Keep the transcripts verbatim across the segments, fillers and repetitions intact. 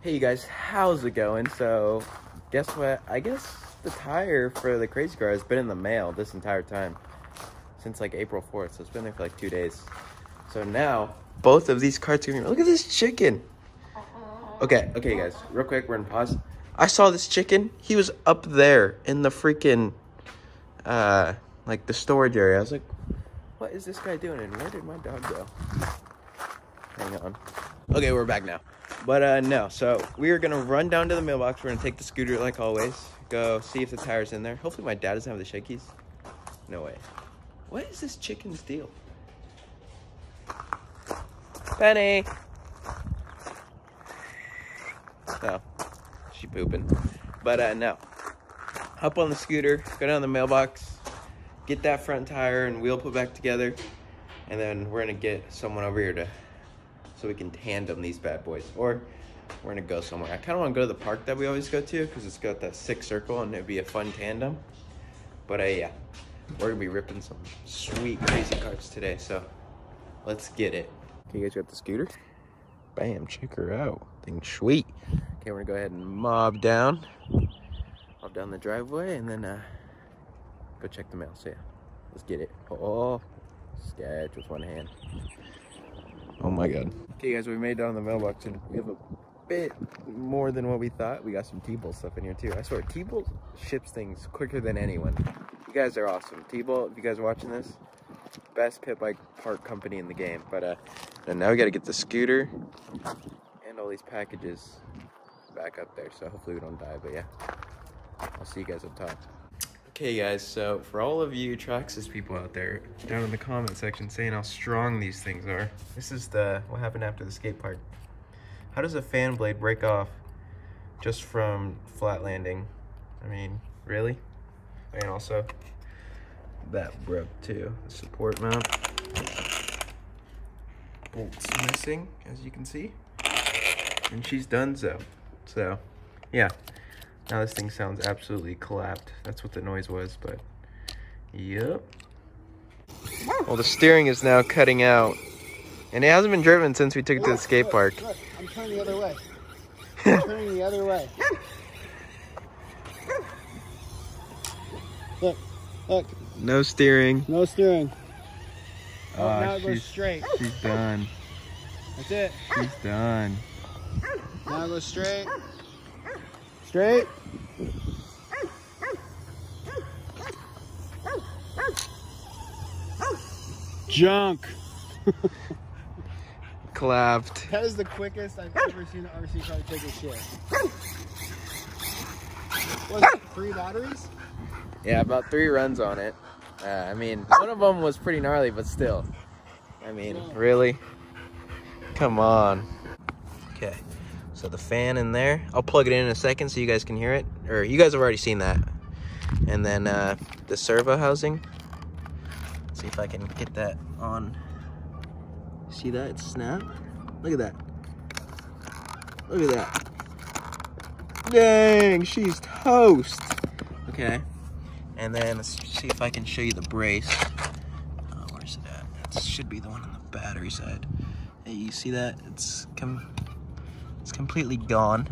Hey you guys, how's it going? So guess what, I guess the tire for the crazy car has been in the mail this entire time since like April fourth, so it's been there for like two days. So now both of these carts, look at this chicken. Okay, okay guys, real quick, we're in pause. I saw this chicken, he was up there in the freaking uh like the storage area. I was like, what is this guy doing and where did my dog go? Hang on. Okay, we're back now. But uh no, so we are gonna run down to the mailbox. We're gonna take the scooter like always, go see if the tire's in there. Hopefully my dad doesn't have the shakies. No way. What is this chicken's deal? Penny. Oh, she pooping. But uh no. Hop on the scooter, go down to the mailbox, get that front tire and wheel put back together, and then we're gonna get someone over here to so we can tandem these bad boys, or we're gonna go somewhere. I kind of want to go to the park that we always go to because it's got that sick circle and it'd be a fun tandem. But uh, yeah, we're gonna be ripping some sweet crazy carts today, so let's get it. Okay, you guys got the scooter? Bam, check her out, thing sweet. Okay, we're gonna go ahead and mob down, mob down the driveway, and then uh, go check the mail. So yeah, let's get it. Oh, sketch with one hand. Oh my god. Okay guys, we made it on the mailbox and we have a bit more than what we thought. We got some T-Bolt stuff in here too. I swear, T-Bolt ships things quicker than anyone. You guys are awesome. T-Bolt, if you guys are watching this, best pit bike part company in the game. But uh, now we gotta get the scooter and all these packages back up there. So hopefully we don't die, but yeah. I'll see you guys up top. Okay guys, so for all of you Traxxas people out there, down in the comment section saying how strong these things are. This is the what happened after the skate park. How does a fan blade break off just from flat landing? I mean, really? And also, that broke too. The support mount. Bolt's missing, as you can see. And she's done so. So, yeah. Now this thing sounds absolutely clapped. That's what the noise was, but yep. Well, the steering is now cutting out, and it hasn't been driven since we took it look, to the skate look, park. Look, I'm turning the other way. I'm turning the other way. Look, look. No steering. No steering. Oh, oh now it goes straight. She's done. That's it. She's done. Now it goes straight. Straight. Junk. Clapped. That is the quickest I've ever seen an R C car take a shit. Was it three batteries? Yeah, about three runs on it. Uh, I mean, one of them was pretty gnarly, but still. I mean, yeah. Really? Come on. Okay. So the fan in there, I'll plug it in in a second so you guys can hear it. Or you guys have already seen that. And then uh, the servo housing. Let's see if I can get that on. See that, it's snap? Look at that. Look at that. Dang, she's toast. Okay. And then let's see if I can show you the brace. Oh, where's it at? That should be the one on the battery side. Hey, you see that? It's coming. It's completely gone.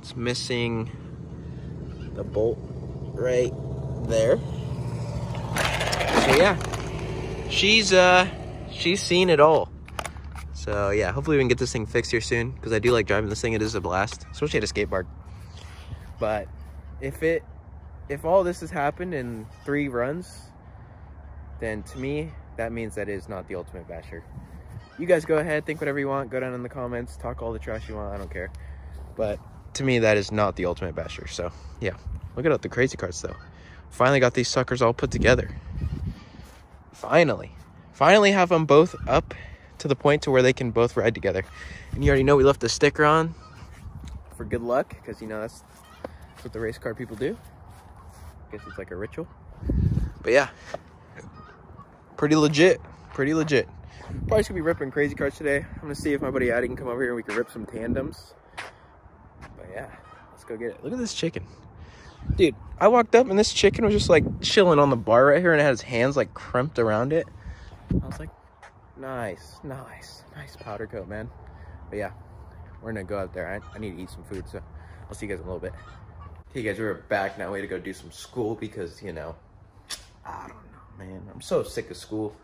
It's missing the bolt right there. So yeah, she's uh she's seen it all. So yeah, hopefully we can get this thing fixed here soon because I do like driving this thing. It is a blast, especially at a skate park. But if it if all this has happened in three runs, then to me that means that it is not the ultimate basher. You guys go ahead, think whatever you want, go down in the comments, talk all the trash you want, I don't care. But to me, that is not the ultimate basher, so yeah. Look at all the crazy carts though. Finally got these suckers all put together. Finally. Finally have them both up to the point to where they can both ride together. And you already know we left the sticker on for good luck, because you know that's, that's what the race car people do. I guess it's like a ritual. But yeah, pretty legit, pretty legit. Probably should be ripping crazy carts today. I'm gonna see if my buddy Addy can come over here and we can rip some tandems. But yeah, let's go get it. Look at this chicken. Dude, I walked up and this chicken was just like chilling on the bar right here and it had his hands like crimped around it. I was like, nice, nice, nice powder coat, man. But yeah, we're gonna go out there. I, I need to eat some food, so I'll see you guys in a little bit. Hey guys, we're back now. We had to go do some school because, you know, I don't know, man. I'm so sick of school.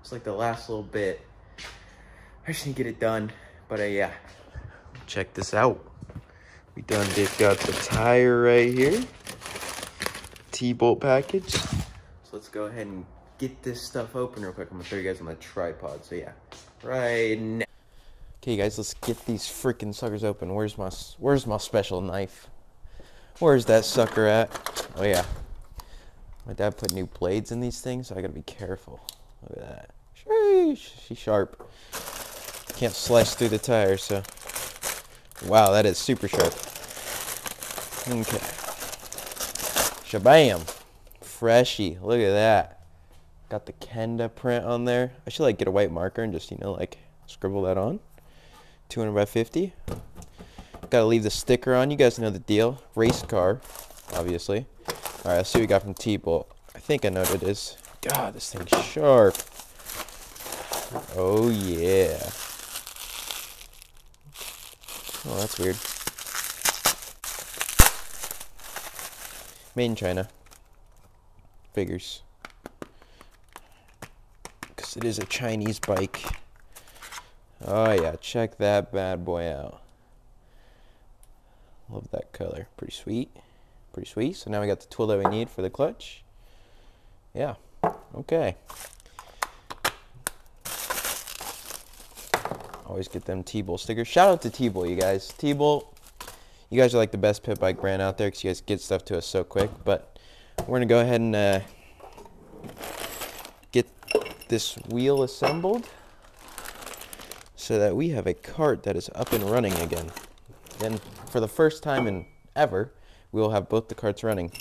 It's like the last little bit. I just need to get it done. But uh, yeah, check this out. We done did got the tire right here. T-Bolt package. So let's go ahead and get this stuff open real quick. I'm gonna show you guys on the tripod. So yeah, right now. Okay guys, let's get these freaking suckers open. Where's my, where's my special knife? Where's that sucker at? Oh yeah. My dad put new blades in these things, so I gotta be careful. Look at that. Sheesh, she's sharp. Can't slice through the tire, so. Wow, that is super sharp. Okay. Shabam. Freshy. Look at that. Got the Kenda print on there. I should like get a white marker and just, you know, like scribble that on. two hundred by fifty. Gotta leave the sticker on. You guys know the deal. Race car, obviously. Alright, let's see what we got from T-Bolt. I think I know what it is. God, this thing's sharp. Oh yeah. Oh, that's weird. Made in China. Figures. Because it is a Chinese bike. Oh yeah, check that bad boy out. Love that color. Pretty sweet. Pretty sweet. So now we got the tool that we need for the clutch. Yeah. Okay. Always get them T-Bolt stickers. Shout out to T-Bolt, you guys. T-Bolt, you guys are like the best pit bike brand out there because you guys get stuff to us so quick. But we're going to go ahead and uh, get this wheel assembled so that we have a cart that is up and running again. And for the first time in ever, we will have both the carts running.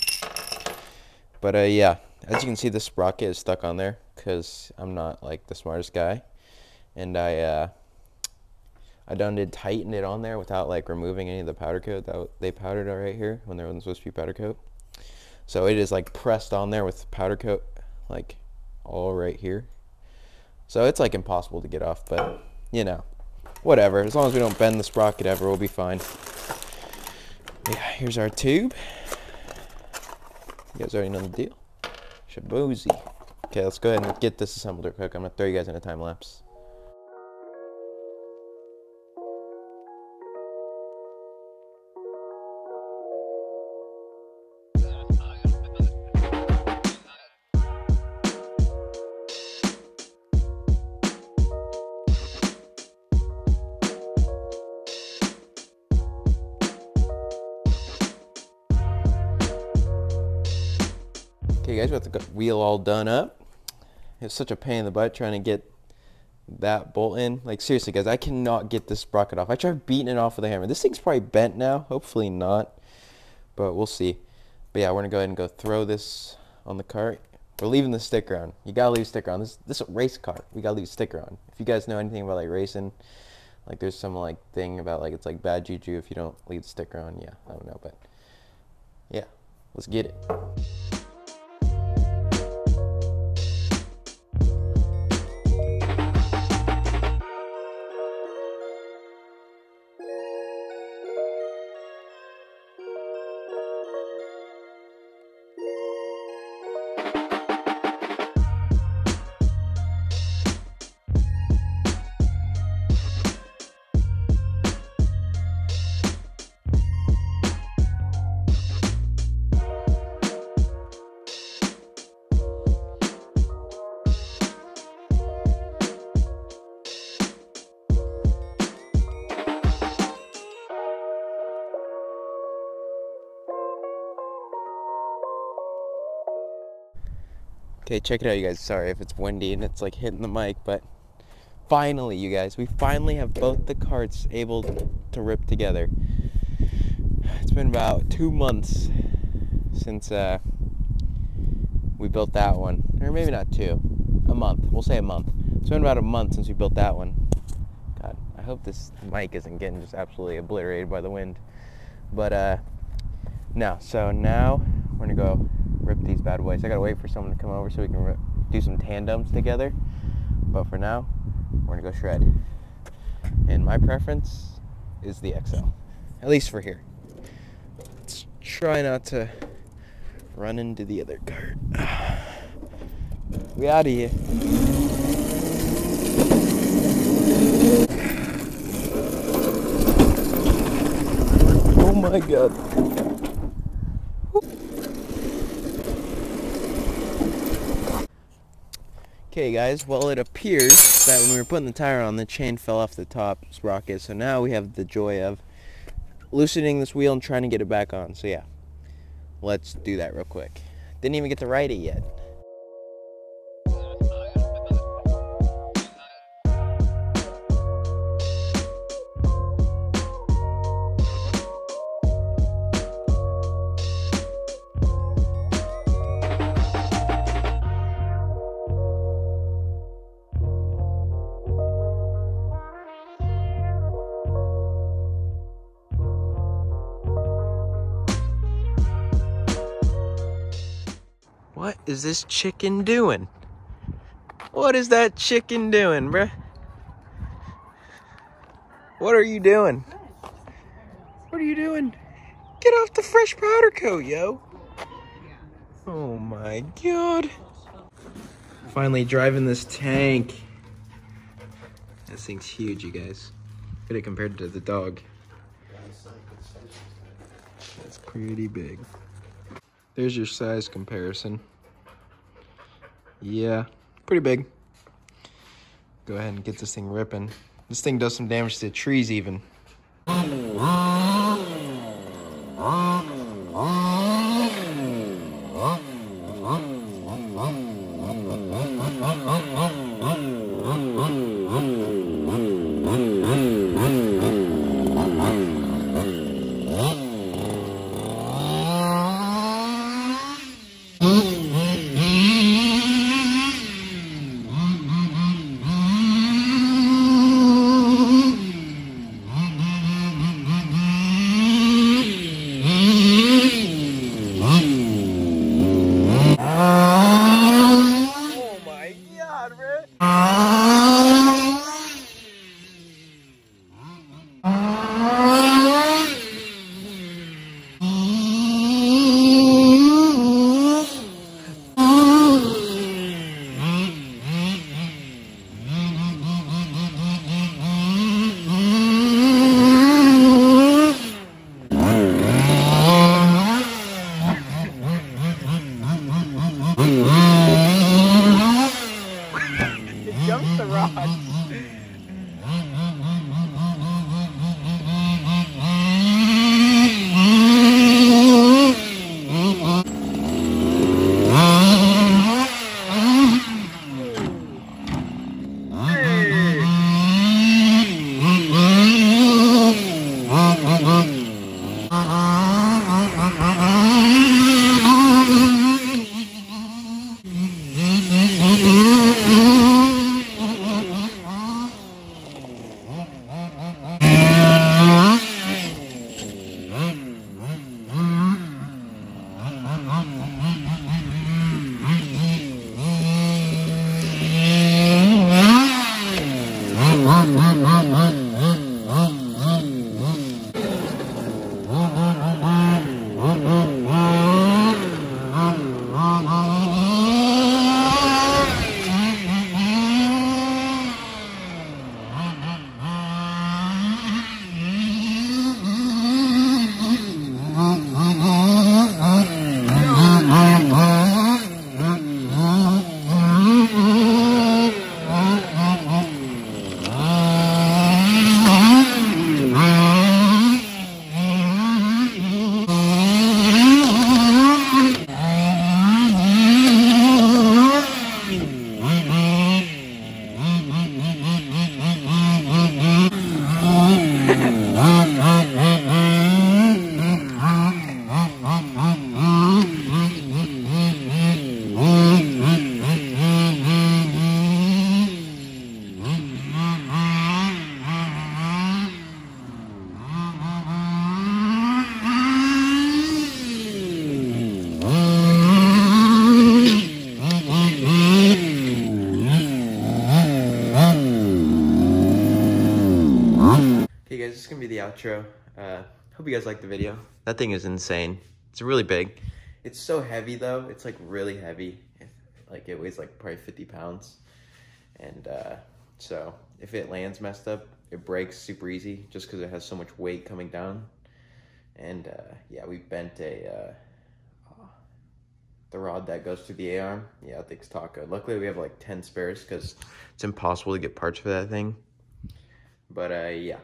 But uh, yeah, as you can see, the sprocket is stuck on there because I'm not like the smartest guy. And I... Uh, I done did tighten it on there without like removing any of the powder coat that they powdered right here when there wasn't supposed to be powder coat. So it is like pressed on there with powder coat like all right here. So it's like impossible to get off, but you know, whatever. As long as we don't bend the sprocket ever, we'll be fine. Yeah, here's our tube. You guys already know the deal. Shaboozy. Okay, let's go ahead and get this assembled real quick. I'm gonna throw you guys in a time lapse. Okay guys, we got the wheel all done up. It's such a pain in the butt trying to get that bolt in. Like seriously guys, I cannot get this sprocket off. I tried beating it off with a hammer. This thing's probably bent now. Hopefully not, but we'll see. But yeah, we're gonna go ahead and go throw this on the cart. We're leaving the sticker on. You gotta leave a sticker on. This this is a race car. We gotta leave a sticker on. If you guys know anything about like racing, like there's some like thing about like it's like bad juju if you don't leave the sticker on. Yeah, I don't know, but yeah, let's get it. Okay, check it out, you guys. Sorry if it's windy and it's like hitting the mic, but finally, you guys, we finally have both the carts able to rip together. It's been about two months since uh, we built that one, or maybe not two, a month. We'll say a month. It's been about a month since we built that one. God, I hope this mic isn't getting just absolutely obliterated by the wind. But uh, no, so now we're gonna go rip these bad boys. I gotta wait for someone to come over so we can rip, do some tandems together. But for now, we're gonna go shred. And my preference is the X L, at least for here. Let's try not to run into the other cart. We out of here. Oh my god. Okay guys, well it appears that when we were putting the tire on, the chain fell off the top sprocket, so now we have the joy of loosening this wheel and trying to get it back on. So yeah, let's do that real quick. Didn't even get to ride it yet. What is this chicken doing? What is that chicken doing, bruh? What are you doing? What are you doing? Get off the fresh powder coat, yo. Oh my god. Finally driving this tank. This thing's huge, you guys. Look at it compared to the dog. That's pretty big. There's your size comparison. Yeah, pretty big. Go ahead and get this thing ripping. This thing does some damage to the trees even. outro. Uh, hope you guys liked the video. That thing is insane. It's really big. It's so heavy though. It's like really heavy. Like it weighs like probably fifty pounds. And uh, so if it lands messed up, it breaks super easy just because it has so much weight coming down. And uh, yeah, we bent a, uh, the rod that goes through the A-arm. Yeah, that thing's taco. Luckily we have like ten spares because it's impossible to get parts for that thing. But uh, yeah,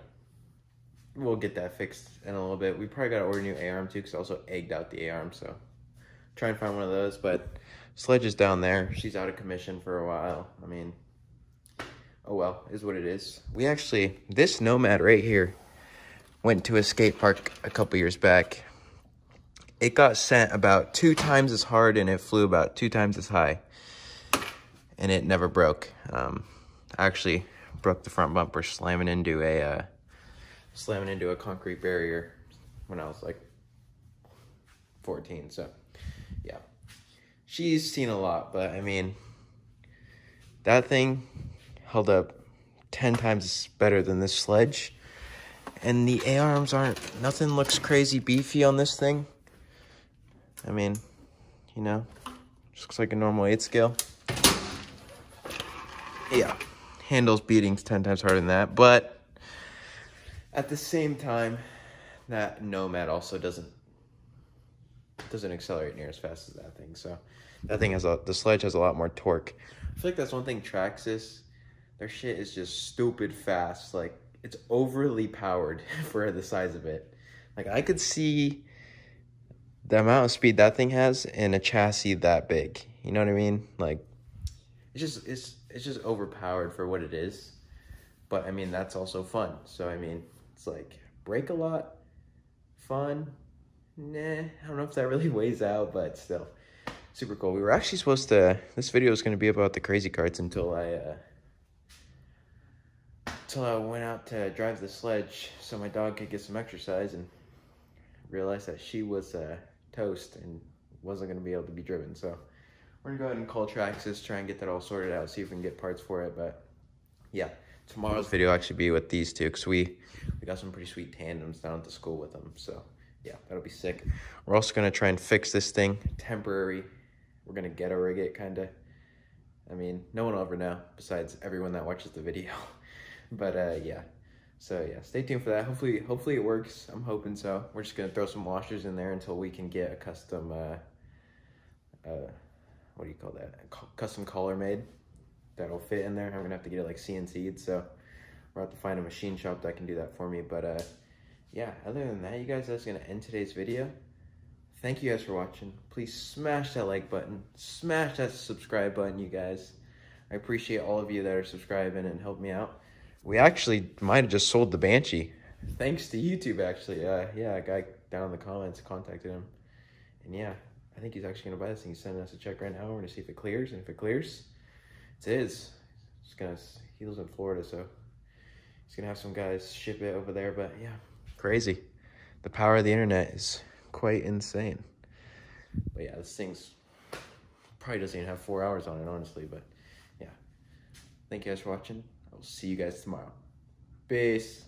we'll get that fixed in a little bit. We probably got to order a new A-arm too because I also egged out the A-arm. So try and find one of those. But Sledge is down there. She's out of commission for a while. I mean, oh well, is what it is. We actually, this Nomad right here, went to a skate park a couple years back. It got sent about two times as hard and it flew about two times as high. And it never broke. Um, I actually broke the front bumper slamming into a uh, slamming into a concrete barrier when I was like fourteen. So yeah, she's seen a lot, but I mean, that thing held up ten times better than this Sledge. And the A-arms aren't, nothing looks crazy beefy on this thing. I mean, you know, just looks like a normal eight scale. Yeah, handles beatings ten times harder than that. But at the same time, that Nomad also doesn't, doesn't accelerate near as fast as that thing. So that thing has a, the Sledge has a lot more torque. I feel like that's one thing Traxxas, their shit is just stupid fast, like, it's overly powered for the size of it. Like, I could see the amount of speed that thing has in a chassis that big. You know what I mean? Like, it's just it's it's just overpowered for what it is. But I mean, that's also fun. So I mean, it's like brake a lot, fun. Nah, I don't know if that really weighs out, but still, super cool. We were actually supposed to. This video is going to be about the crazy carts until I. Uh, So I went out to drive the Sledge so my dog could get some exercise and realized that she was uh, toast and wasn't going to be able to be driven. So we're going to go ahead and call Traxxas, try and get that all sorted out, see if we can get parts for it. But yeah, tomorrow's video will actually be with these two because we, we got some pretty sweet tandems down at the school with them. So yeah, that'll be sick. We're also going to try and fix this thing temporary. We're going to ghetto rig it kind of. I mean, no one will ever know besides everyone that watches the video. But uh, yeah, so yeah, stay tuned for that. Hopefully, hopefully it works. I'm hoping so. We're just gonna throw some washers in there until we can get a custom, uh, uh, what do you call that? A custom collar made that'll fit in there. I'm gonna have to get it like C N C'd. So we're gonna have to find a machine shop that can do that for me. But uh, yeah, other than that, you guys, that's gonna end today's video. Thank you guys for watching. Please smash that like button. Smash that subscribe button, you guys. I appreciate all of you that are subscribing and help me out. We actually might have just sold the Banshee. Thanks to YouTube, actually. Uh, yeah, a guy down in the comments contacted him. And yeah, I think he's actually going to buy this thing. He's sending us a check right now. We're going to see if it clears. And if it clears, it's his. He's gonna, he lives in Florida, so he's going to have some guys ship it over there. But yeah, crazy. The power of the internet is quite insane. But yeah, this thing's probably doesn't even have four hours on it, honestly. But yeah, thank you guys for watching. I'll see you guys tomorrow. Peace.